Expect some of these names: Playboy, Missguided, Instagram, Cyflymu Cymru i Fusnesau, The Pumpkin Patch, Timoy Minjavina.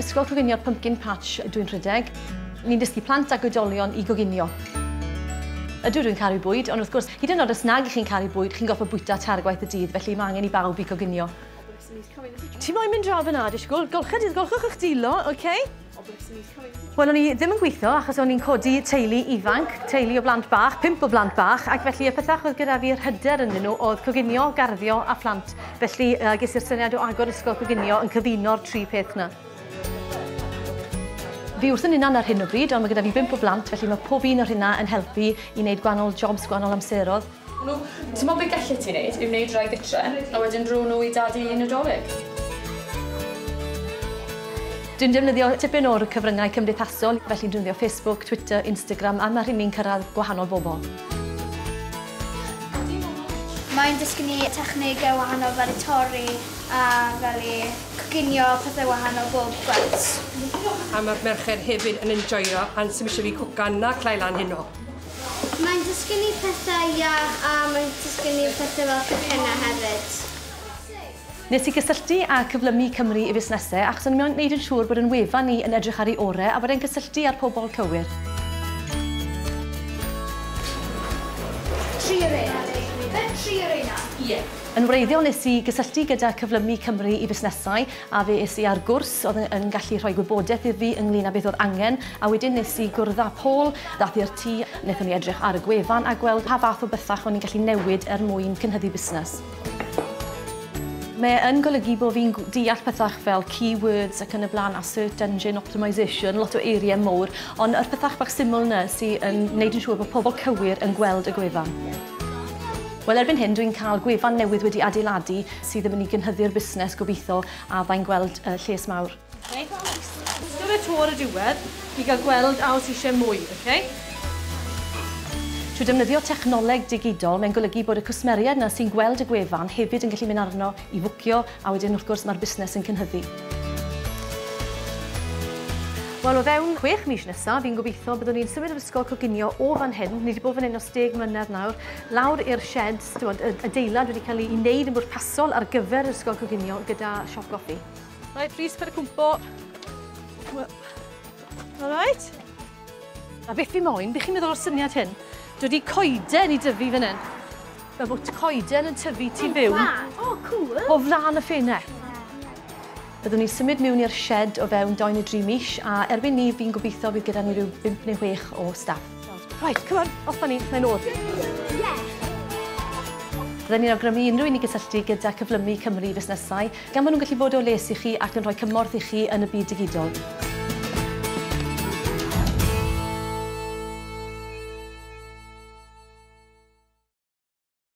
Ysgol Coginio'r Pumpkin Patch dwi'n rhedeg. Ni'n dysgu plant ac oedolion I goginio. Ydw dwi'n caru bwyd, ond wrth gwrs, hyd yn oed os nag 'ych chi'n caru bwyd, chi'n gorfod bwyta tair gwaith y dydd, felly mae angen I bawb I goginio. Timoy Minjavina, disgwyl, golcha dydd, golchwch eich dilo, OK? Wel, o'n I ddim yn gweithio, achos o'n i'n codi teulu ifanc, teulu o blant bach, 5 o blant bach, ac felly y pethach oedd gyda fi'r hyder ynddyn nhw oedd coginio, garddio a phlant. Felly, ges i'r syniad o agor Ysgol Coginio yn cyfuno'r 3 peth yna. Fi wrth yn unan ar hyn o bryd, ond mae gyda fi 5 o blant, felly mae pob un o'r hynna yn helpu I wneud gwahanol jobs, gwahanol amserodd. Ti'n meddwl beth gallu ti wneud yw wneud rhai gytre, a wedyn rho nhw I dadu Nadolig. Dwi'n defnyddio tipyn o'r cyfryngau cymdeithasol, felly dwi'n defnyddio Facebook, Twitter, Instagram, a mae'r hynny'n cyrraedd gwahanol bobl. Mae'n dysgu ni technegau wahanol fel I torri a fel I coginio pethau wahanol bob gwers. A mae'r merched hefyd yn enjoio a'n symud I cwcan na claelan heno. Mae'n dysgu ni pethau iach a mae'n dysgu ni pethau fel cychynna hefyd. Nes I gysylltu â Cyflymu Cymru I Fusnesau achos ni'n gwneud yn siŵr bod yn wefan ni yn edrych ar ei orau a bod e'n gysylltu â'r pobl cywir. 3 o'r reina, dwi wedi gwneud. 3 o'r reina? Ie. Yn wreiddiol, nes I gysylltu gyda Cyflymu Cymru I Fusnesau a fe es I ar gwrs oedd yn gallu rhoi gwybodaeth I fi ynglyn â beth oedd angen a wedyn nes I gwrdd â Paul, ddaeth i'r tŷ, wnaethon ni edrych ar y gwefan a gweld pa fath o bethach o'n i'n gallu newid mwyn cynhyddu busnes. Mae yn golygu bod fi'n deall pethach fel keywords ac yn y blaen a search engine optimisation, lot o eiriau mowr, ond yr pethach bach syml yna sydd yn gwneud yn siŵr bod pobl cywir yn gweld y gwefan. Wel, erbyn hyn, dwi'n cael gwefan newydd wedi adeiladu sydd yn mynd I gynhyddu'r busnes gobeithio a fain gweld lles mawr. Ysgol y to ar y diwedd, I gael gweld a os eisiau mwy, OK? Trwy defnyddio technoleg digidol, mae'n golygu bod y cwsmeriad yna sy'n gweld y gwefan hefyd yn gallu mynd arno I fwcio a wedyn wrth gwrs mae'r busnes yn cynhyddu. Wel, o fewn 6 mis nesaf, fi'n gobeithio byddwn ni'n symud o'r Ysgol Coginio o fan hyn. Ni wedi bod fan hyn o 10 mlynedd nawr, lawr i'r sheds, y deilad wedi cael ei wneud yn bwrpasol ar gyfer yr Ysgol Coginio gyda siop goffi. Right, pris per y cwmpo. All right. A beth fi moyn, bych chi'n meddwl o'r syniad hyn? Dwi wedi coeden I dyfu fan hyn. Mae bod coeden yn tyfu tu fewn. O, cool. O flan y ffenec. Byddwn ni'n symud mewn i'r shed o fewn 2 neu 3 mis, a erbyn ni fi'n gobeithio bydd gyda ni rhyw 5 neu 6 o staff. Right, come on, off ni, mae'n oed. Byddwn ni'n awgrymu unrhyw un I gysylltu gyda Cyflymu Cymru I Fusnesau, gan maen nhw'n gallu bod o les I chi ac yn rhoi cymorth I chi yn y byd digidol.